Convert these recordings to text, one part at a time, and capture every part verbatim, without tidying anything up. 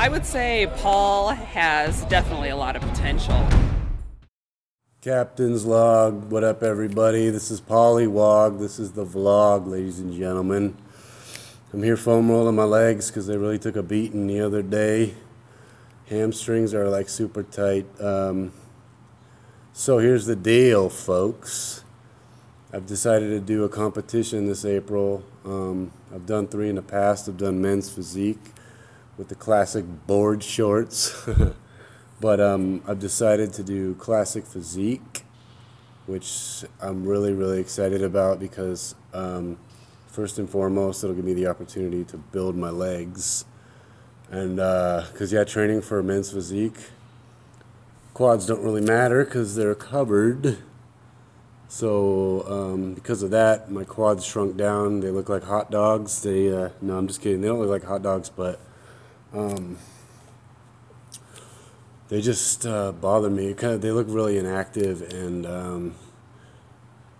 I would say Paul has definitely a lot of potential. Captain's log, what up everybody? This is Pauliwog, this is the vlog, ladies and gentlemen. I'm here foam rolling my legs because they really took a beating the other day. Hamstrings are like super tight. Um, so here's the deal, folks. I've decided to do a competition this April. Um, I've done three in the past. I've done men's physique with the classic board shorts. But um, I've decided to do classic physique, which I'm really, really excited about because um, first and foremost, it'll give me the opportunity to build my legs. And because, uh, yeah, training for men's physique, quads don't really matter because they're covered. So um, because of that, my quads shrunk down. They look like hot dogs. They uh, no, I'm just kidding. They don't look like hot dogs, but um, they just uh, bother me. Kind of, they look really inactive. And um,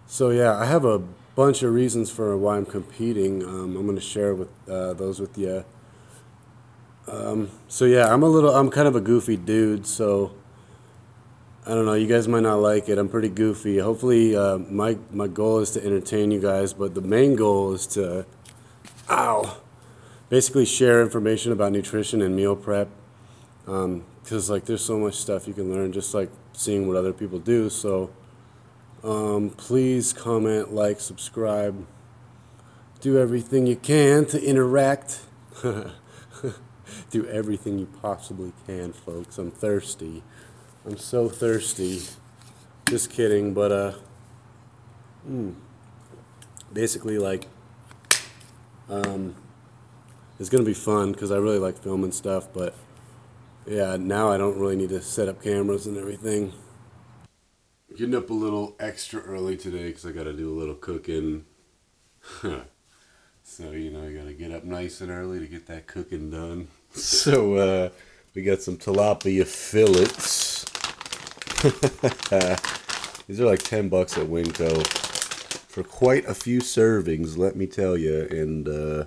so, yeah, I have a bunch of reasons for why I'm competing. Um, I'm going to share with uh, those with you. Um, so yeah, I'm a little, I'm kind of a goofy dude, so I don't know, you guys might not like it. I'm pretty goofy. Hopefully, uh, my, my goal is to entertain you guys, but the main goal is to, ow, basically share information about nutrition and meal prep, um, cause like there's so much stuff you can learn just like seeing what other people do. So, um, please comment, like, subscribe, do everything you can to interact. Do everything you possibly can, folks. I'm thirsty. I'm so thirsty. Just kidding, but uh, mm, basically, like, um, it's gonna be fun because I really like filming stuff. But yeah, now I don't really need to set up cameras and everything. Getting up a little extra early today because I gotta do a little cooking. So you know, you gotta get up nice and early to get that cooking done. So, uh, we got some tilapia fillets. These are like ten bucks at Winco for quite a few servings, let me tell you. And uh,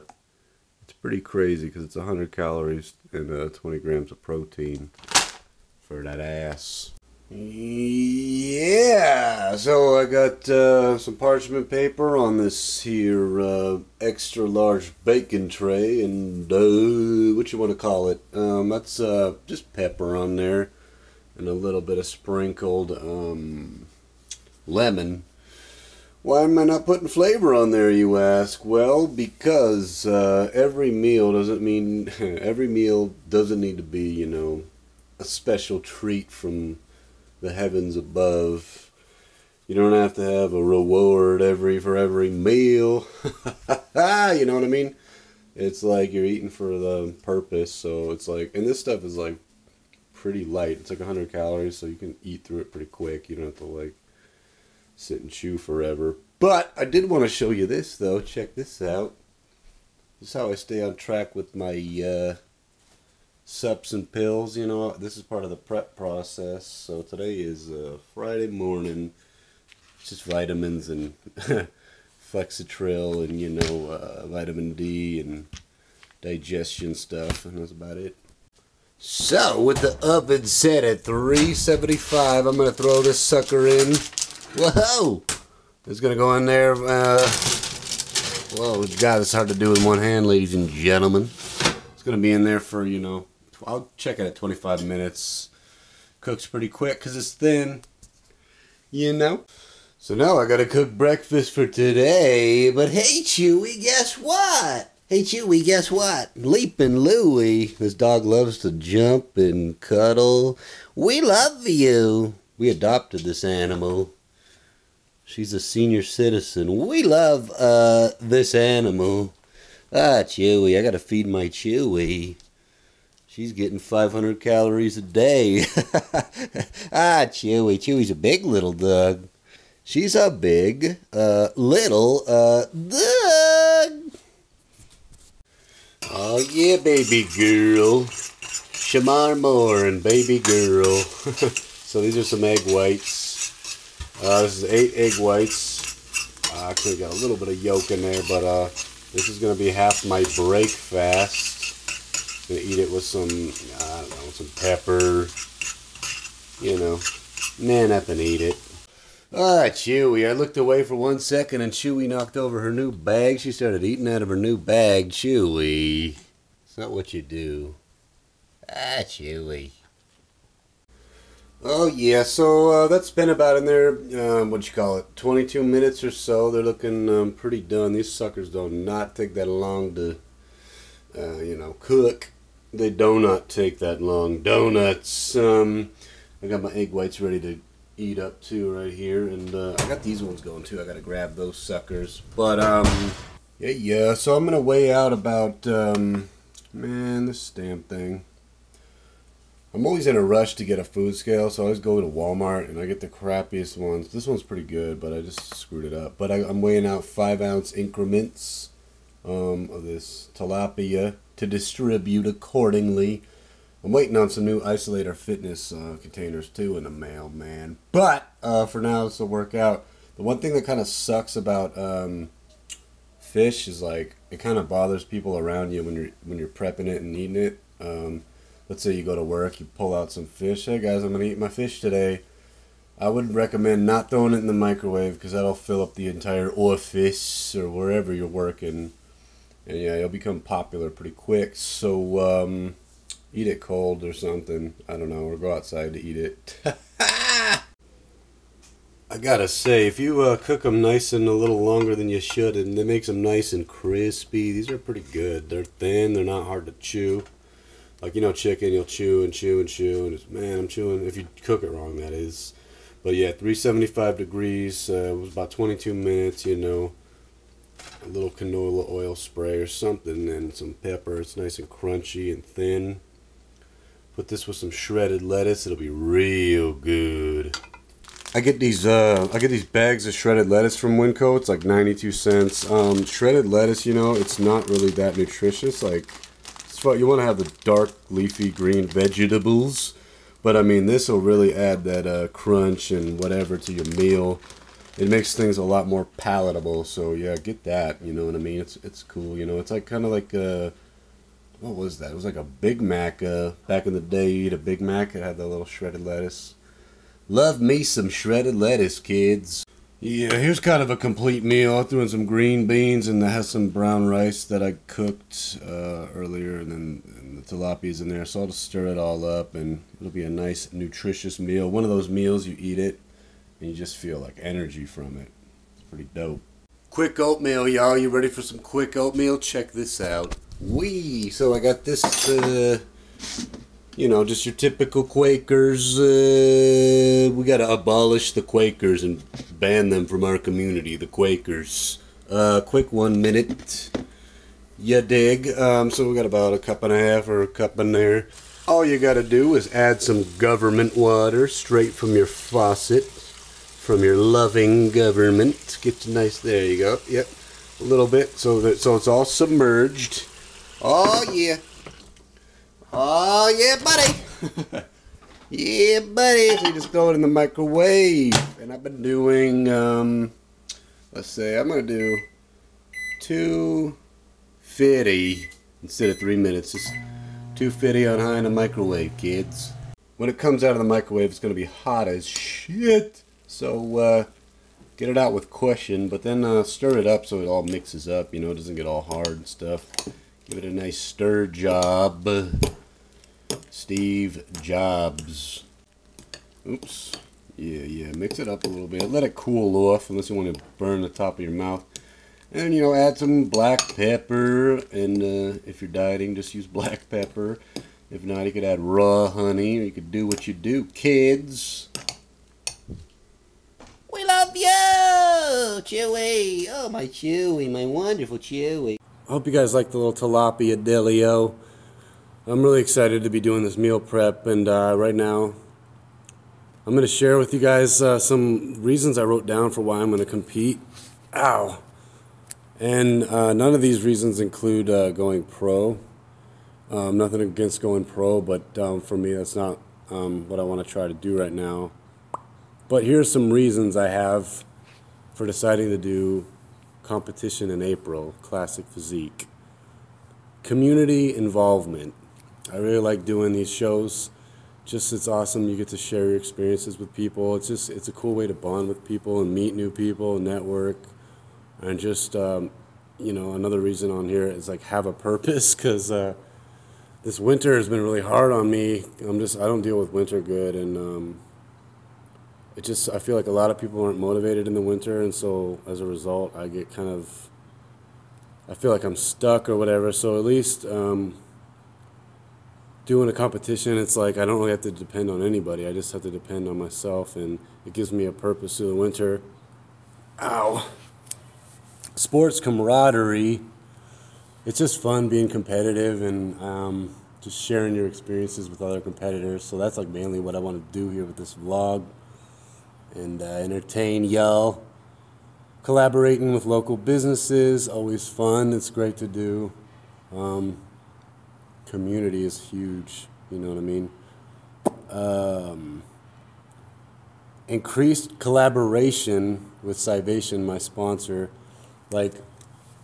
it's pretty crazy because it's one hundred calories and uh, twenty grams of protein for that ass. Yeah, so I got uh, some parchment paper on this here uh, extra large bacon tray, and uh, what you want to call it, um, that's uh, just pepper on there and a little bit of sprinkled um, lemon. Why am I not putting flavor on there, you ask? Well, because uh, every meal doesn't mean every meal doesn't need to be, you know, a special treat from the heavens above. You don't have to have a reward every for every meal. You know what I mean? It's like you're eating for the purpose, so it's like, and this stuff is like pretty light. It's like one hundred calories, so you can eat through it pretty quick. You don't have to like sit and chew forever. But I did want to show you this though. Check this out. This is how I stay on track with my uh, sups and pills. You know, this is part of the prep process. So today is uh, Friday morning. It's just vitamins and Flexatril and, you know, uh, vitamin D and digestion stuff, and that's about it. So with the oven set at three seventy-five, I'm gonna throw this sucker in. Whoa, it's gonna go in there. Uh, whoa, God, it's hard to do in one hand, ladies and gentlemen. It's gonna be in there for, you know, I'll check it at twenty-five minutes. Cooks pretty quick because it's thin, you know. So now I gotta cook breakfast for today. But hey, Chewy, guess what? Hey, Chewy, guess what? Leaping Louie, this dog loves to jump and cuddle. We love you. We adopted this animal. She's a senior citizen. We love uh, this animal. Ah, Chewy, I gotta feed my Chewy. She's getting five hundred calories a day. Ah, Chewy. Chewy's a big little dog. She's a big, uh, little, uh, dog. Oh, yeah, baby girl. Shamar Moore and baby girl. So these are some egg whites. Uh, this is eight egg whites. I uh, actually got a little bit of yolk in there, but, uh, this is going to be half my breakfast. Gonna eat it with some, I don't know, some pepper. You know, man up and eat it. Ah, Chewy. I looked away for one second and Chewy knocked over her new bag. She started eating out of her new bag. Chewy. It's not what you do. Ah, Chewy. Oh, yeah, so uh, that's been about in there, um, what'd you call it, twenty-two minutes or so. They're looking um, pretty done. These suckers do not take that long to, uh, you know, cook. They do not take that long. Donuts. Um, I got my egg whites ready to eat up, too, right here. And uh, I got these ones going, too. I got to grab those suckers. But, um, yeah, yeah, so I'm going to weigh out about, um, man, this damn thing. I'm always in a rush to get a food scale, so I always go to Walmart and I get the crappiest ones. This one's pretty good, but I just screwed it up. But I, I'm weighing out five ounce increments um, of this tilapia to distribute accordingly. I'm waiting on some new Isolator Fitness uh, containers too in the mail, man. But uh, for now, this will work out. The one thing that kind of sucks about um, fish is like it kind of bothers people around you when you're when you're prepping it and eating it. Um, Let's say you go to work, you pull out some fish. Hey guys, I'm going to eat my fish today. I would recommend not throwing it in the microwave because that'll fill up the entire office or wherever you're working. And yeah, you'll become popular pretty quick. So um, eat it cold or something. I don't know, or go outside to eat it. I gotta say, if you uh, cook them nice and a little longer than you should, and it makes them nice and crispy, these are pretty good. They're thin, they're not hard to chew. Like, you know, chicken, you'll chew and chew and chew, and it's, man, I'm chewing, if you cook it wrong, that is. But yeah, three seventy-five degrees, uh, it was about twenty-two minutes, you know, a little canola oil spray or something, and some pepper. It's nice and crunchy and thin. Put this with some shredded lettuce, it'll be real good. I get these, uh, I get these bags of shredded lettuce from Winco, it's like ninety-two cents. Um, shredded lettuce, you know, it's not really that nutritious, like, you want to have the dark leafy green vegetables, but I mean this will really add that uh, crunch and whatever to your meal. It makes things a lot more palatable, so yeah, get that, you know what I mean? It's it's cool, you know, it's like kind of like a, what was that? It was like a Big Mac. Uh, back in the day you eat a Big Mac, it had that little shredded lettuce. Love me some shredded lettuce, kids. Yeah, here's kind of a complete meal. I threw in some green beans and I have some brown rice that I cooked uh, earlier, and then and the tilapia's in there. So I'll just stir it all up and it'll be a nice, nutritious meal. One of those meals you eat it and you just feel like energy from it. It's pretty dope. Quick oatmeal, y'all. You ready for some quick oatmeal? Check this out. Wee! So I got this, uh, you know, just your typical Quakers. Uh, we got to abolish the Quakers and ban them from our community, the Quakers. Uh, quick one minute. You dig? Um, so we got about a cup and a half or a cup in there. All you got to do is add some government water straight from your faucet, from your loving government. Get you nice, there you go. Yep, a little bit so that so it's all submerged. Oh yeah. Oh, yeah, buddy. Yeah, buddy. So you just throw it in the microwave. And I've been doing, um, let's say, I'm going to do two fifty instead of three minutes. Just two fifty on high in the microwave, kids. When it comes out of the microwave, it's going to be hot as shit. So, uh, get it out with caution, but then uh, stir it up so it all mixes up, you know, it doesn't get all hard and stuff. Give it a nice stir job. Steve Jobs. Oops. Yeah, yeah. Mix it up a little bit. Let it cool off unless you want to burn the top of your mouth. And, you know, add some black pepper. And uh, if you're dieting, just use black pepper. If not, you could add raw honey. Or you could do what you do, kids. We love you, Chewy. Oh, my Chewy. My wonderful Chewy. I hope you guys like the little tilapia delio. I'm really excited to be doing this meal prep, and uh, right now I'm going to share with you guys uh, some reasons I wrote down for why I'm going to compete. Ow! And uh, none of these reasons include uh, going pro. Um, nothing against going pro, but um, for me that's not um, what I want to try to do right now. But here's some reasons I have for deciding to do competition in April, classic physique. Community involvement. I really like doing these shows. Just it's awesome. You get to share your experiences with people. It's just it's a cool way to bond with people and meet new people, network, and just um, you know, another reason on here is like have a purpose, because uh, this winter has been really hard on me. I'm just I don't deal with winter good, and um, it just I feel like a lot of people aren't motivated in the winter, and so as a result, I get kind of I feel like I'm stuck or whatever. So at least um, doing a competition, it's like I don't really have to depend on anybody. I just have to depend on myself, and it gives me a purpose through the winter. Ow. Sports camaraderie. It's just fun being competitive and um, just sharing your experiences with other competitors. So that's like mainly what I want to do here with this vlog, and uh, entertain y'all. Collaborating with local businesses, always fun. It's great to do. Um, community is huge, you know what I mean? Um, increased collaboration with Scivation, my sponsor. Like,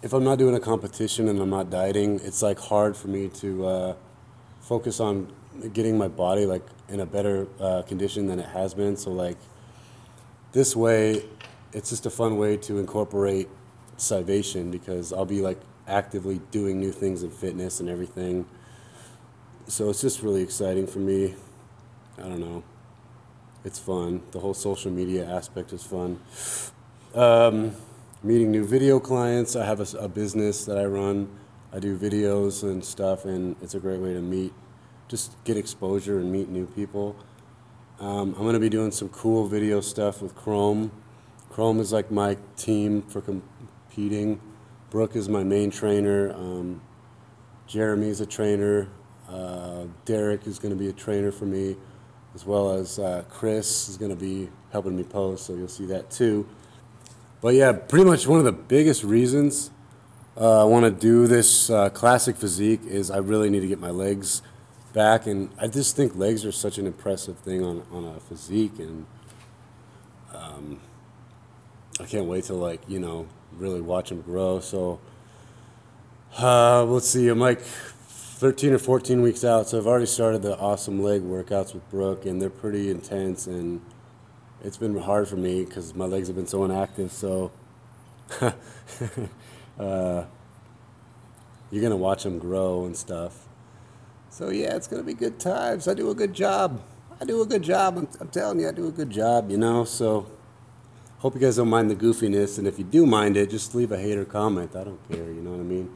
if I'm not doing a competition and I'm not dieting, it's like hard for me to uh, focus on getting my body like in a better uh, condition than it has been. So like, this way, it's just a fun way to incorporate Scivation, because I'll be like actively doing new things in fitness and everything. So it's just really exciting for me. I don't know. It's fun. The whole social media aspect is fun. Um, meeting new video clients. I have a, a business that I run. I do videos and stuff, and it's a great way to meet, just get exposure and meet new people. Um, I'm going to be doing some cool video stuff with Chrome. Chrome is like my team for competing. Brooke is my main trainer. Um, Jeremy is a trainer. Uh, Derek is going to be a trainer for me, as well as uh, Chris is going to be helping me post, so you'll see that too. But yeah, pretty much one of the biggest reasons uh, I want to do this uh, classic physique is I really need to get my legs back, and I just think legs are such an impressive thing on, on a physique, and um, I can't wait to, like, you know, really watch them grow. So uh, let's see, I'm like thirteen or fourteen weeks out, so I've already started the awesome leg workouts with Brooke, and they're pretty intense, and it's been hard for me because my legs have been so inactive. So uh, you're going to watch them grow and stuff. So, yeah, it's going to be good times. I do a good job. I do a good job. I'm, I'm telling you, I do a good job, you know, so... Hope you guys don't mind the goofiness, and if you do mind it, just leave a hater comment. I don't care, you know what I mean?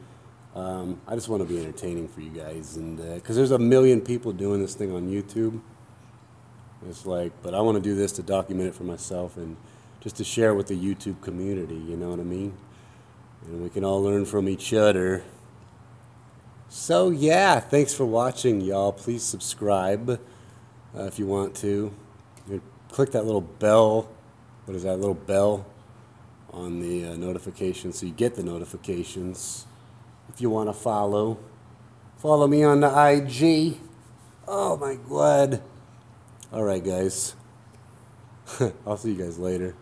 Um, I just want to be entertaining for you guys, and because uh, there's a million people doing this thing on YouTube. It's like, but I want to do this to document it for myself and just to share with the YouTube community, you know what I mean? And we can all learn from each other. So, yeah, thanks for watching, y'all. Please subscribe uh, if you want to. You click that little bell. What is that little bell on the uh, notification, so you get the notifications if you want to follow. Follow me on the I G. Oh my God. All right, guys. I'll see you guys later.